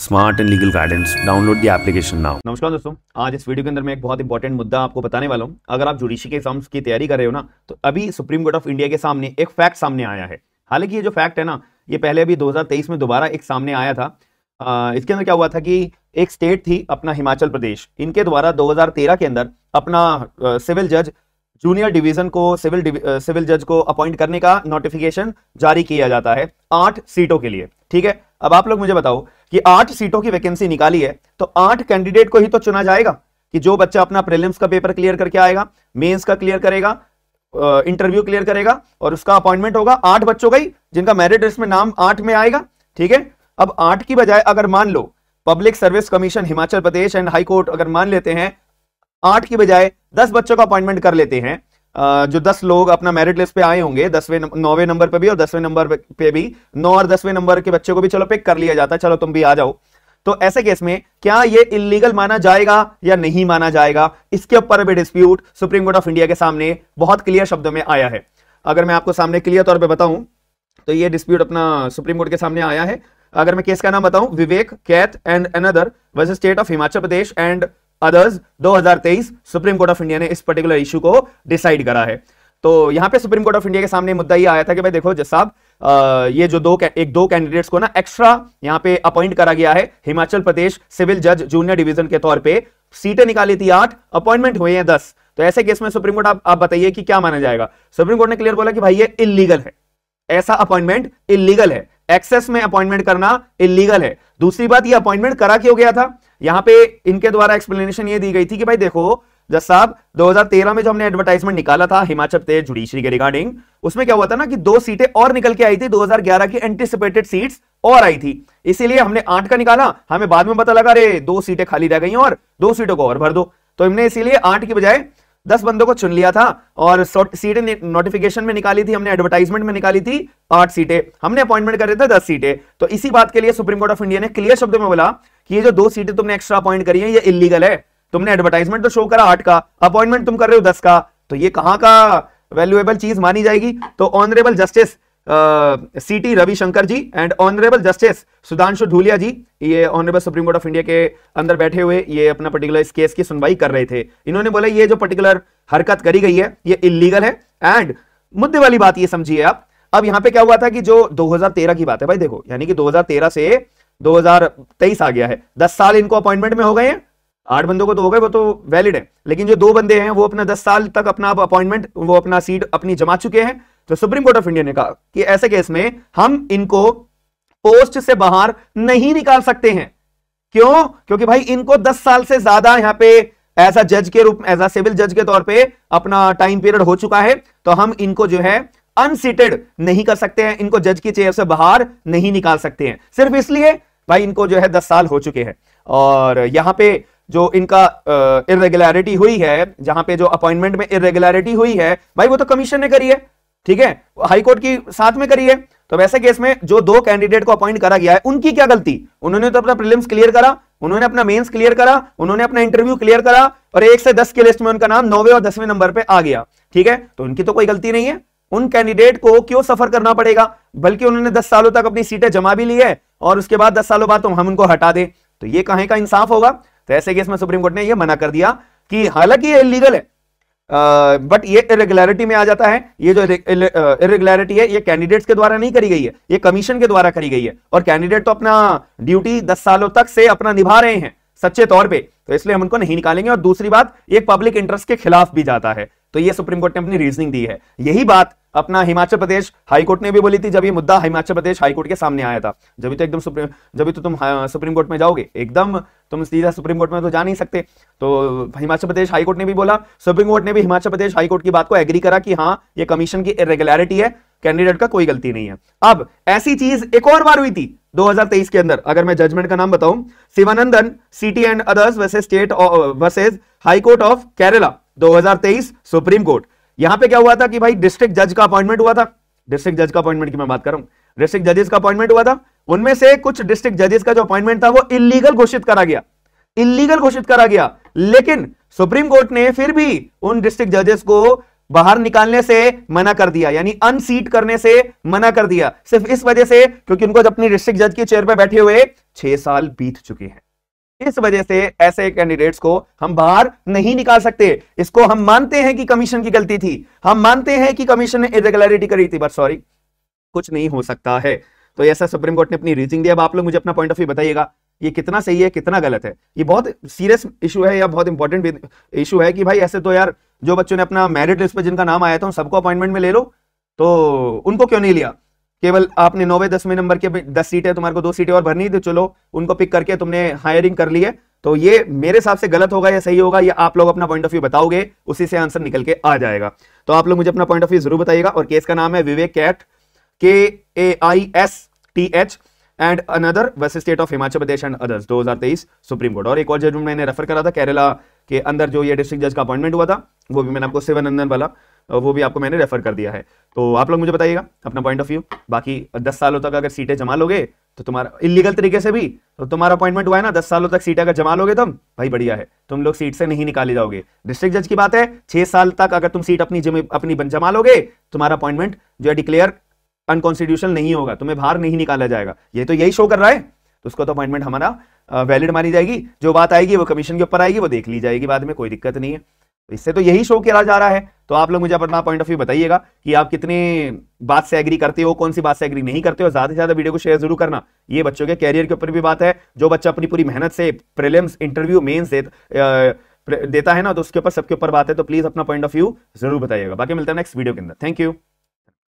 Smart and legal guidance, download the application now. नमस्कार दोस्तों, आज इस वीडियो के अंदर मैं एक बहुत इंपॉर्टेंट मुद्दा आपको बताने वाला हूं। अगर आप जुडिशरी के एग्जाम्स की तैयारी कर रहे हो ना, तो अभी सुप्रीम कोर्ट ऑफ इंडिया के सामने एक फैक्ट सामने आया है। हालांकि ये जो फैक्ट है ना, ये पहले अभी 2023 में दोबारा एक सामने आया था। इसके अंदर क्या हुआ था कि एक स्टेट थी अपना हिमाचल प्रदेश, इनके द्वारा 2013 के अंदर अपना सिविल जज जूनियर डिवीजन को सिविल जज को अपॉइंट करने का नोटिफिकेशन जारी किया जाता है 8 सीटों के लिए। ठीक है, अब आप लोग मुझे बताओ कि 8 सीटों की वैकेंसी निकाली है, तो 8 कैंडिडेट को ही तो चुना जाएगा कि जो बच्चा अपना प्रीलिम्स का पेपर क्लियर करके आएगा, मेंस का क्लियर करेगा, इंटरव्यू क्लियर करेगा और उसका अपॉइंटमेंट होगा 8 बच्चों का ही, जिनका मेरिट लिस्ट में नाम 8 में आएगा। ठीक है, अब 8 की बजाय अगर मान लो public service commission Himachal Pradesh and high court अगर मान लेते हैं 8 की बजाय 10 बच्चों का अपॉइंटमेंट कर लेते हैं, जो 10 लोग अपना मेरिट लिस्ट पे आए होंगे 9वें नंबर पे भी और 10वें नंबर पे भी, 9 और 10वें नंबर के बच्चों को भी चलो पिक कर लिया जाता है, चलो तुम भी आ जाओ। तो ऐसे केस में क्या ये इल्लीगल माना जाएगा या नहीं माना जाएगा, इसके ऊपर भी dispute supreme court of India के सामने बहुत क्लियर शब्दों में आया है। अगर मैं आपको सामने क्लियर तौर पर बताऊं तो ये डिस्प्यूट अपना सुप्रीम कोर्ट के सामने आया है। अगर मैं केस का नाम बताऊं, Vivek cath and another versus state of Himachal Pradesh and others 2023, supreme court of India ने इस पर्टिकुलर इशू को डिसाइड करा है। तो यहाँ पे सुप्रीम कोर्ट ऑफ इंडिया के सामने मुद्दा ये आया था कि भाई देखो जज साहब, ये जो दो कैंडिडेट्स को ना एक्स्ट्रा यहाँ पे अपॉइंट करा गया है हिमाचल प्रदेश सिविल जज जूनियर डिवीजन के तौर पे, सीटें निकाली थी 8, अपॉइंटमेंट हुए हैं 10, तो ऐसे केस में सुप्रीम कोर्ट आप बताइए कि क्या माना जाएगा। सुप्रीम कोर्ट ने क्लियर बोला कि भाई ये इल्लीगल है, ऐसा अपॉइंटमेंट इल्लीगल है, एक्सेस में अपॉइंटमेंट करना इल्लीगल है। दूसरी बात, ये अपॉइंटमेंट करा क्यों गया था, यहाँ पे इनके द्वारा एक्सप्लेनेशन ये दी गई थी कि भाई देखो जज साहब, 2013 में जो हमने एडवर्टाइजमेंट निकाला था हिमाचल प्रदेश जुडिशरी के रिगार्डिंग, उसमें क्या हुआ था ना कि 2 सीटें और निकल के आई थी, 2011 की एंटिसिपेटेड सीट्स और आई थी, इसीलिए हमने 8 का निकाला, हमें बाद में पता लगा अरे 2 सीटें खाली रह गई और 2 सीटों को और भर दो, तो हमने इसीलिए 8 की बजाय 10 बंदों को चुन लिया था और सीटें नोटिफिकेशन में निकाली थी हमने, एडवर्टाइजमेंट में निकाली थी 8 सीटें, हमने अपॉइंटमेंट कर रहे थे 10 सीटें। तो इसी बात के लिए सुप्रीम कोर्ट ऑफ इंडिया ने क्लियर शब्दों में बोला कि ये जो 2 सीटें तुमने एक्स्ट्रा अपॉइंट करी हैं ये इलीगल है। तुमने एडवर्टाइजमेंट तो शो करा 8 का, अपॉइंटमेंट तुम कर रहे हो 10 का, तो ये कहाँ का वैल्यूएबल चीज मानी जाएगी। तो honourable justice C.T. Ravi Shankar ji and honourable justice Sudhanshu Dhulia ji, ये honourable supreme court of India के अंदर बैठे हुए ये अपना पर्टिकुलर इस केस की सुनवाई कर रहे थे। इन्होंने बोला ये जो पर्टिकुलर हरकत करी गई है ये इलीगल है। एंड मुद्दे वाली बात ये समझिए आप, अब यहाँ पे क्या हुआ था कि जो 2013 की बात है भाई देखो, यानी कि 2013 से 2023 आ गया है, 10 साल इनको अपॉइंटमेंट में हो गए हैं, 8 बंदों को तो हो गए, वो तो वैलिड है, लेकिन जो 2 बंदे हैं वो अपना 10 साल तक अपना अपॉइंटमेंट, वो अपना सीट अपनी जमा चुके हैं। तो सुप्रीम कोर्ट ऑफ इंडिया ने कहा कि ऐसे केस में हम इनको पोस्ट से बाहर नहीं निकाल सकते हैं। क्यों? क्योंकि भाई इनको 10 साल से ज्यादा यहाँ पे एज अ जज के रूप, एज अ सिविल जज के तौर पे अपना टाइम पीरियड हो चुका है, तो हम इनको जो है अनसीटेड नहीं कर सकते हैं, इनको जज की चेयर से बाहर नहीं निकाल सकते हैं, सिर्फ इसलिए भाई इनको जो है 10 साल हो चुके हैं। और यहाँ पे जो इनका इरेगुलरिटी हुई है, जहां पे जो अपॉइंटमेंट में इरेगुलरिटी हुई है भाई वो तो कमीशन ने करी है, ठीक है, हाईकोर्ट की साथ में करी है। तो वैसे केस में जो 2 कैंडिडेट को अपॉइंट करा गया है उनकी क्या गलती, उन्होंने तो अपना प्रीलिम्स क्लियर करा, उन्होंने अपना मेंस क्लियर करा, उन्होंने अपना इंटरव्यू क्लियर करा और 1 से 10 की लिस्ट में उनका नाम 9वें और 10वें नंबर पे आ गया। ठीक है, तो उनकी तो कोई गलती नहीं है, उन कैंडिडेट को क्यों सफर करना पड़ेगा, बल्कि उन्होंने 10 सालों तक अपनी सीटें जमा भी ली है और उसके बाद 10 सालों बाद हम उनको हटा दें, तो ये कहां का इंसाफ होगा। तो ऐसे केस में सुप्रीम कोर्ट ने ये मना कर दिया कि हालांकि ये इलीगल है बट ये इरेगुलरिटी में आ जाता है, ये जो इरेगुलरिटी है ये कैंडिडेट्स के द्वारा नहीं करी गई है, ये कमीशन के द्वारा करी गई है और कैंडिडेट तो अपना ड्यूटी 10 सालों तक से अपना निभा रहे हैं सच्चे तौर पे, तो इसलिए हम उनको नहीं निकालेंगे। और दूसरी बात, ये पब्लिक इंटरेस्ट के खिलाफ भी जाता है, तो ये सुप्रीम कोर्ट ने अपनी रीजनिंग दी है। यही बात अपना हिमाचल प्रदेश हाईकोर्ट ने भी बोली थी जब ये मुद्दा हिमाचल प्रदेश हाईकोर्ट के सामने आया था। जब भी तो तुम सुप्रीम कोर्ट में जाओगे, एकदम तुम सीधा सुप्रीम कोर्ट में तो जा नहीं सकते, तो हिमाचल प्रदेश हाईकोर्ट ने भी बोला, सुप्रीम कोर्ट ने भी हिमाचल प्रदेश हाईकोर्ट की बात को एग्री करा कि हाँ ये कमीशन की इरेगुलरिटी है, कैंडिडेट का कोई गलती नहीं है। अब ऐसी चीज एक और बार हुई थी 2023 के अंदर, अगर मैं जजमेंट का नाम बताऊं, Shivanandan C T and others versus state versus high court of Kerala 2023 supreme court. यहां पे क्या हुआ था कि भाई डिस्ट्रिक्ट जज का अपॉइंटमेंट हुआ था, डिस्ट्रिक्ट जज का अपॉइंटमेंट की मैं बात कर रहा हूं, डिस्ट्रिक्ट जजेस का अपॉइंटमेंट हुआ था, उनमें से कुछ डिस्ट्रिक्ट जजेस का जो अपॉइंटमेंट था वो इलीगल घोषित करा गया, इलीगल घोषित करा गया, लेकिन सुप्रीम कोर्ट ने फिर भी उन डिस्ट्रिक्ट जजेस को बाहर निकालने से मना कर दिया, यानी अनसीट करने से मना कर दिया, सिर्फ इस वजह से क्योंकि उनको अपनी डिस्ट्रिक्ट जज की चेयर पर बैठे हुए 6 साल बीत चुके हैं। इस वजह से ऐसे कैंडिडेट्स को हम बाहर नहीं निकाल सकते। इसको हम मानते हैं कि कमीशन की गलती थी, हम मानते हैं कि कमीशन ने इरेगुलरिटी करी थी, बट सॉरी, कुछ नहीं हो सकता है। तो ऐसा सुप्रीम कोर्ट ने अपनी रीजनिंग दी। अब आप लोग मुझे अपना पॉइंट ऑफ व्यू बताइएगा, ये कितना सही है कितना गलत है। ये बहुत सीरियस इशू है या बहुत इंपॉर्टेंट इशू है कि भाई ऐसे तो यार जो बच्चों ने अपना मेरिट लिस्ट पर जिनका नाम आया था उन सबको अपॉइंटमेंट में ले लो, तो उनको क्यों नहीं लिया? केवल आपने 9वें 10वें नंबर के 10 सीटें है, तुम्हारे को 2 सीटें और भरनी थी, चलो उनको पिक करके तुमने हायरिंग कर ली है। तो ये मेरे हिसाब से गलत होगा या सही होगा, ये आप लोग अपना पॉइंट ऑफ व्यू बताओगे, उसी से आंसर निकल के आ जाएगा। तो आप लोग मुझे अपना पॉइंट ऑफ व्यू जरूर बताइएगा। और केस का नाम है Vivek Kaisth KAISTH and another versus state of Himachal Pradesh and others 2023 supreme court. और एक और जजमेंट मैंने रेफर करा था, केरला के अंदर जो ये डिस्ट्रिक्ट जज का अपॉइंटमेंट हुआ था, वो भी मैंने आपको शिवानंदन वाला, वो भी आपको मैंने रेफर कर दिया है। तो आप लोग मुझे बताइएगा अपना पॉइंट ऑफ व्यू। बाकी 10 सालों तक अगर सीटें जमा लोगे तो तुम्हारा इलीगल तरीके से भी, तो तुम्हारा अपॉइंटमेंट हुआ है ना, 10 सालों तक सीटें अगर जमा लोगे तुम, भाई बढ़िया है, तुम लोग सीट से नहीं निकाले जाओगे। डिस्ट्रिक्ट जज की बात है, 6 साल तक अगर तुम सीट अपनी जमा लोगे, तुम्हारा अपॉइंटमेंट जो है डिक्लेयर अनकॉन्स्टिट्यूशनल नहीं होगा, तुम्हें बाहर नहीं निकाला जाएगा। ये तो यही शो कर रहा है, तो उसको तो अपॉइंटमेंट हमारा वैलिड मानी जाएगी। जो बात आएगी वो कमीशन के ऊपर आएगी, वो देख ली जाएगी बाद में, कोई दिक्कत नहीं है। इससे तो यही शो किया जा रहा है। तो आप लोग मुझे अपना पॉइंट ऑफ व्यू बताइएगा कि आप कितने बात से एग्री करते हो, कौन सी बात से एग्री नहीं करते हो। ज्यादा से ज्यादा वीडियो को शेयर जरूर करना। ये बच्चों के कैरियर के ऊपर भी बात है, जो बच्चा अपनी पूरी मेहनत से प्रीलिम्स, इंटरव्यू, मेंस देता है ना, तो उसके ऊपर, सबके ऊपर बात है। तो प्लीज अपना पॉइंट ऑफ व्यू जरूर बताइएगा। बाकी मिलता है नेक्स्ट वीडियो के अंदर। Thank you.